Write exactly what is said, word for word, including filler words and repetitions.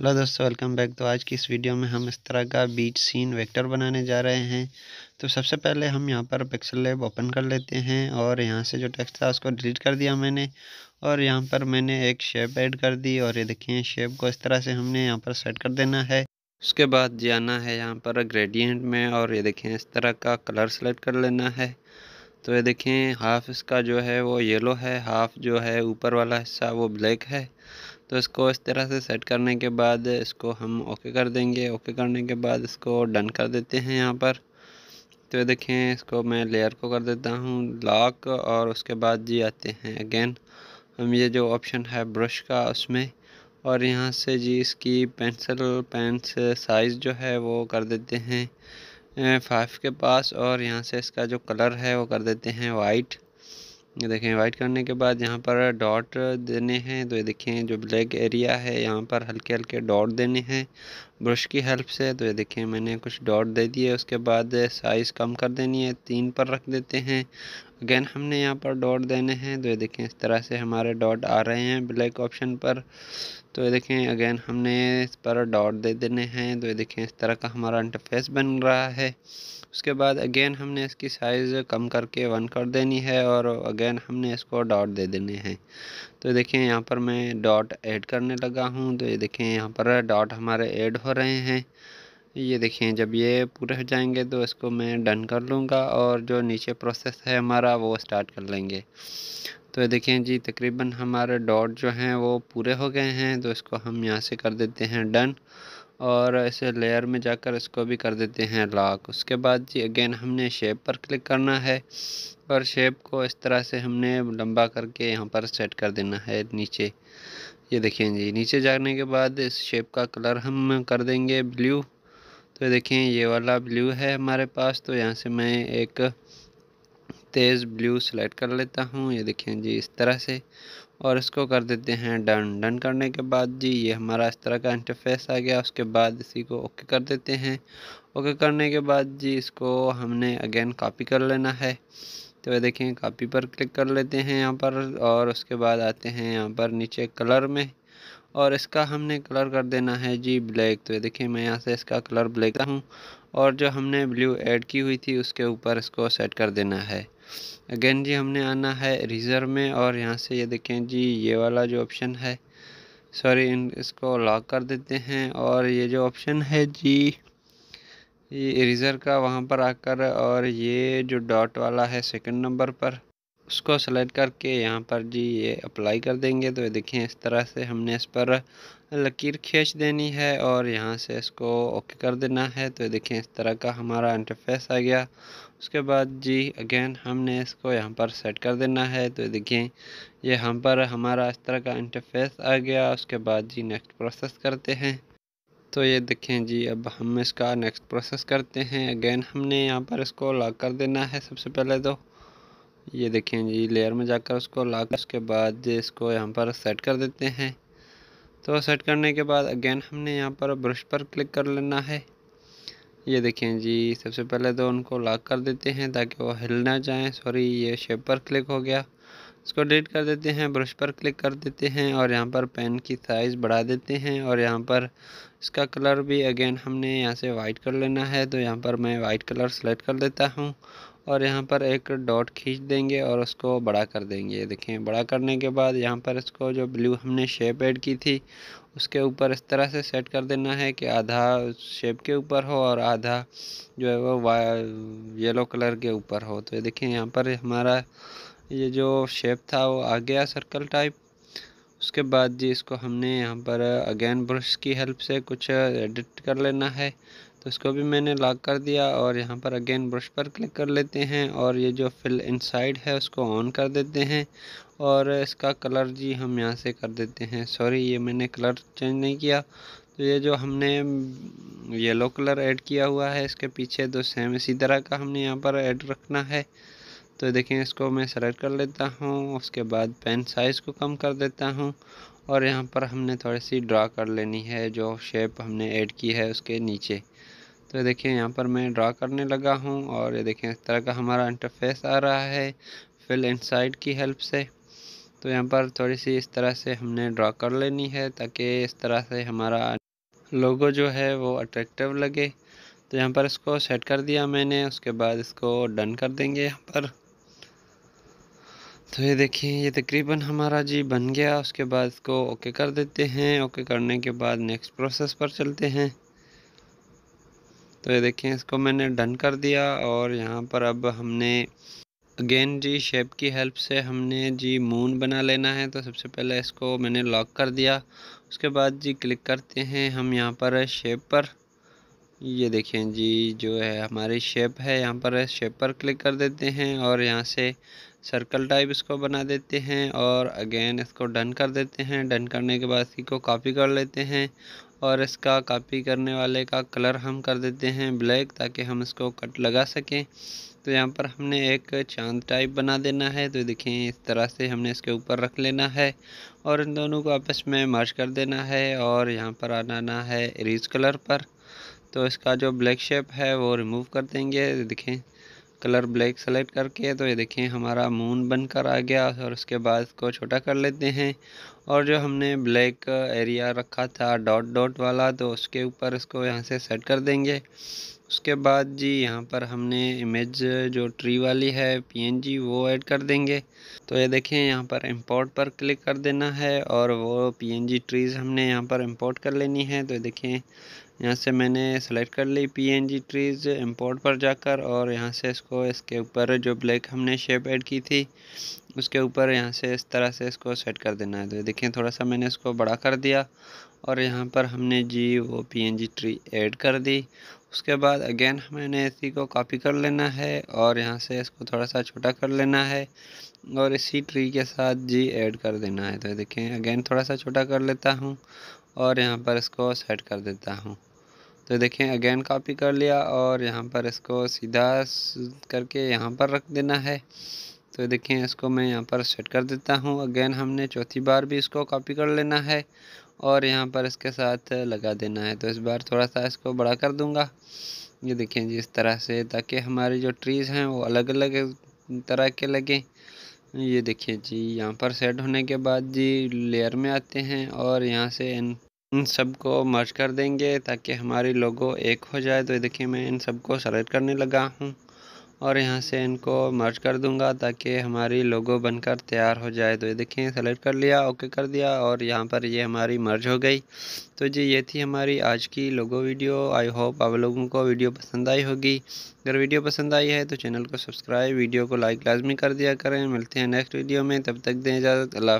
Hello दोस्तों, welcome back. तो आज की इस वीडियो में हम इस तरह का बीच सीन वेक्टर बनाने जा रहे हैं। तो सबसे पहले हम यहाँ पर पिक्सेललैब ओपन कर लेते हैं और यहाँ से जो टेक्स्ट था उसको डिलीट कर दिया मैंने, और यहाँ पर मैंने एक शेप ऐड कर दी। और ये देखिए, शेप को इस तरह से हमने यहाँ पर सेट कर देना है। उसके बाद जाना है यहाँ पर ग्रेडियंट में, और ये देखें इस तरह का कलर सेलेक्ट कर लेना है। तो ये देखें हाफ़ इसका जो है वो येलो है, हाफ़ जो है ऊपर वाला हिस्सा वो ब्लैक है। तो इसको इस तरह से सेट करने के बाद इसको हम ओके कर देंगे। ओके करने के बाद इसको डन कर देते हैं यहाँ पर। तो ये देखें इसको मैं लेयर को कर देता हूँ लॉक, और उसके बाद जी आते हैं अगेन हम ये जो ऑप्शन है ब्रश का उसमें, और यहाँ से जी इसकी पेंसिल पेन से साइज़ जो है वो कर देते हैं फाइव के पास, और यहाँ से इसका जो कलर है वो कर देते हैं वाइट। ये देखें वाइट करने के बाद यहाँ पर डॉट देने हैं। तो ये देखें जो ब्लैक एरिया है यहाँ पर हल्के हल्के डॉट देने हैं ब्रश की हेल्प से। तो ये देखें मैंने कुछ डॉट दे दिए। उसके बाद साइज़ कम कर देनी है, तीन पर रख देते हैं। अगेन हमने यहाँ पर डॉट देने हैं। तो ये देखें इस तरह से हमारे डॉट आ रहे हैं ब्लैक ऑप्शन पर। तो ये देखें अगेन हमने इस पर डॉट दे देने हैं। तो ये देखें इस तरह का हमारा इंटरफेस बन रहा है। उसके बाद अगेन हमने इसकी साइज़ कम करके वन कर देनी है, और अगेन हमने इसको डॉट दे देने हैं। तो ये देखें यहाँ पर मैं डॉट ऐड करने लगा हूँ। तो ये देखें यहाँ पर डॉट हमारे ऐड हो रहे हैं। ये देखें जब ये पूरे हो जाएंगे तो इसको मैं डन कर लूँगा, और जो नीचे प्रोसेस है हमारा वो स्टार्ट कर लेंगे। तो ये देखें जी तकरीबन हमारे डॉट जो हैं वो पूरे हो गए हैं। तो इसको हम यहाँ से कर देते हैं डन, और ऐसे लेयर में जाकर इसको भी कर देते हैं लॉक। उसके बाद जी अगेन हमने शेप पर क्लिक करना है, और शेप को इस तरह से हमने लंबा करके यहाँ पर सेट कर देना है नीचे। ये देखें जी नीचे जाने के बाद इस शेप का कलर हम कर देंगे ब्लू। तो ये देखें ये वाला ब्लू है हमारे पास। तो यहाँ से मैं एक तेज़ ब्लू सेलेक्ट कर लेता हूँ। ये देखें जी इस तरह से, और इसको कर देते हैं डन। डन करने के बाद जी ये हमारा इस तरह का इंटरफेस आ गया। उसके बाद इसी को ओके कर देते हैं। ओके करने के बाद जी इसको हमने अगेन कॉपी कर लेना है। तो ये देखें कॉपी पर क्लिक कर लेते हैं यहाँ पर, और उसके बाद आते हैं यहाँ पर नीचे कलर में, और इसका हमने कलर कर देना है जी ब्लैक। तो ये देखिए मैं यहाँ से इसका कलर ब्लैक हूँ, और जो हमने ब्लू ऐड की हुई थी उसके ऊपर इसको सेट कर देना है। अगेन जी हमने आना है इरेजर में, और यहाँ से ये देखें जी ये वाला जो ऑप्शन है सॉरी इसको लॉक कर देते हैं, और ये जो ऑप्शन है जी ये इरेजर का वहाँ पर आकर, और ये जो डॉट वाला है सेकंड नंबर पर उसको सेलेक्ट करके यहाँ पर जी ये अप्लाई कर देंगे। तो ये देखें इस तरह से हमने इस पर लकीर खींच देनी है, और यहाँ से इसको ओके कर देना है। तो ये देखें इस तरह का हमारा इंटरफेस आ गया। उसके बाद जी अगेन हमने इसको यहाँ पर सेट कर देना है। तो ये देखें ये यहाँ पर हमारा इस तरह का इंटरफेस आ गया। उसके बाद जी नेक्स्ट प्रोसेस करते हैं। तो ये देखें जी अब हम इसका नेक्स्ट प्रोसेस करते हैं। अगेन हमने यहाँ पर इसको लॉक कर देना है सबसे पहले। तो ये देखें जी लेयर में जाकर उसको लॉक, उसके बाद इसको यहाँ पर सेट कर देते हैं। तो सेट करने के बाद अगेन हमने यहाँ पर ब्रश पर क्लिक कर लेना है। ये देखें जी सबसे पहले तो उनको लॉक कर देते हैं ताकि वो हिल ना जाएँ। सॉरी ये शेप पर क्लिक हो गया, इसको डिलीट कर देते हैं। ब्रश पर क्लिक कर देते हैं, और यहाँ पर पेन की साइज़ बढ़ा देते हैं, और यहाँ पर इसका कलर भी अगेन हमने यहाँ से वाइट कर लेना है। तो यहाँ पर मैं वाइट कलर सेलेक्ट कर देता हूँ, और यहाँ पर एक डॉट खींच देंगे और उसको बड़ा कर देंगे। देखें बड़ा करने के बाद यहाँ पर इसको जो ब्लू हमने शेप ऐड की थी उसके ऊपर इस तरह से सेट कर देना है कि आधा शेप के ऊपर हो और आधा जो है वो येलो कलर के ऊपर हो। तो ये देखें यहाँ पर हमारा ये जो शेप था वो आ गया सर्कल टाइप। उसके बाद जी इसको हमने यहाँ पर अगेन ब्रश की हेल्प से कुछ एडिट कर लेना है। तो इसको भी मैंने लॉक कर दिया, और यहाँ पर अगेन ब्रश पर क्लिक कर लेते हैं, और ये जो फिल इनसाइड है उसको ऑन कर देते हैं। और इसका कलर जी हम यहाँ से कर देते हैं, सॉरी ये मैंने कलर चेंज नहीं किया। तो ये जो हमने येलो कलर ऐड किया हुआ है इसके पीछे, तो सेम इसी तरह का हमने यहाँ पर ऐड रखना है। तो देखें इसको मैं सेलेक्ट कर लेता हूँ, उसके बाद पेन साइज़ को कम कर देता हूँ, और यहाँ पर हमने थोड़ी सी ड्रा कर लेनी है जो शेप हमने ऐड की है उसके नीचे। तो देखें यहाँ पर मैं ड्रा करने लगा हूँ, और ये देखें इस तरह का हमारा इंटरफेस आ रहा है फिल इनसाइड की हेल्प से। तो यहाँ पर थोड़ी सी इस तरह से हमने ड्रा कर लेनी है ताकि इस तरह से हमारा लोगो जो है वो अट्रैक्टिव लगे। तो यहाँ पर इसको सेट कर दिया मैंने, उसके बाद इसको डन कर देंगे यहाँ पर। तो ये देखिए ये तकरीबन हमारा जी बन गया। उसके बाद इसको ओके कर देते हैं। ओके करने के बाद नेक्स्ट प्रोसेस पर चलते हैं। तो ये देखिए इसको मैंने डन कर दिया और यहाँ पर अब हमने अगेन जी शेप की हेल्प से हमने जी मून बना लेना है। तो सबसे पहले इसको मैंने लॉक कर दिया। उसके बाद जी क्लिक करते हैं हम यहाँ पर शेप पर। ये देखें जी जो है हमारी शेप है यहाँ पर, शेप पर क्लिक कर देते हैं और यहाँ से सर्कल टाइप इसको बना देते हैं और अगेन इसको डन कर देते हैं। डन करने के बाद इसको कॉपी कर लेते हैं और इसका कॉपी करने वाले का कलर हम कर देते हैं ब्लैक, ताकि हम इसको कट लगा सकें। तो यहाँ पर हमने एक चांद टाइप बना देना है। तो देखें इस तरह से हमने इसके ऊपर रख लेना है और इन दोनों को आपस में मर्ज कर देना है और यहाँ पर आना है इरेज कलर पर। तो इसका जो ब्लैक शेप है वो रिमूव कर देंगे। देखें कलर ब्लैक सेलेक्ट करके, तो ये देखें हमारा मून बनकर आ गया। और उसके बाद इसको छोटा कर लेते हैं और जो हमने ब्लैक एरिया रखा था डॉट डॉट वाला, तो उसके ऊपर इसको यहाँ से सेट कर देंगे। उसके बाद जी यहाँ पर हमने इमेज जो ट्री वाली है पीएनजी वो ऐड कर देंगे। तो ये देखें यहाँ पर इंपोर्ट पर क्लिक कर देना है और वो पीएनजी ट्रीज़ हमने यहाँ पर इंपोर्ट कर लेनी है। तो देखें यहाँ से मैंने सेलेक्ट कर ली पीएनजी ट्रीज़, इंपोर्ट पर जाकर और यहाँ से इसको इसके ऊपर जो ब्लैक हमने शेप ऐड की थी उसके ऊपर यहाँ से इस तरह से इसको सेट कर देना है। तो देखें थोड़ा सा मैंने इसको बड़ा कर दिया और यहाँ पर हमने जी वो पीएनजी ट्री ऐड कर दी। उसके बाद अगेन मैंने इसी को कॉपी कर लेना है और यहाँ से इसको थोड़ा सा छोटा कर लेना है और इसी ट्री के साथ जी ऐड कर देना है। तो देखें अगेन थोड़ा सा छोटा कर लेता हूँ और यहाँ पर इसको सेट कर देता हूँ। तो देखें अगेन कॉपी कर लिया और यहाँ पर इसको सीधा करके यहाँ पर रख देना है। तो देखें इसको मैं यहाँ पर सेट कर देता हूँ। अगेन हमने चौथी बार भी इसको कॉपी कर लेना है और यहाँ पर इसके साथ लगा देना है। तो इस बार थोड़ा सा इसको बड़ा कर दूँगा। ये देखें जी इस तरह से, ताकि हमारी जो ट्रीज़ हैं वो अलग अलग तरह के लगें। ये देखिए जी यहाँ पर सेट होने के बाद जी लेयर में आते हैं और यहाँ से इन इन सबको मर्ज कर देंगे ताकि हमारी लोगो एक हो जाए। तो देखिए मैं इन सबको सेलेक्ट करने लगा हूँ और यहाँ से इनको मर्ज कर दूँगा ताकि हमारी लोगो बनकर तैयार हो जाए। तो ये देखें सेलेक्ट कर लिया, ओके कर दिया और यहाँ पर ये हमारी मर्ज हो गई। तो जी ये थी हमारी आज की लोगो वीडियो। आई होप आप लोगों को वीडियो पसंद आई होगी। अगर वीडियो पसंद आई है तो चैनल को सब्सक्राइब, वीडियो को लाइक लाजमी कर दिया करें। मिलते हैं नेक्स्ट वीडियो में, तब तक दें इजाज़त। अल्लाह।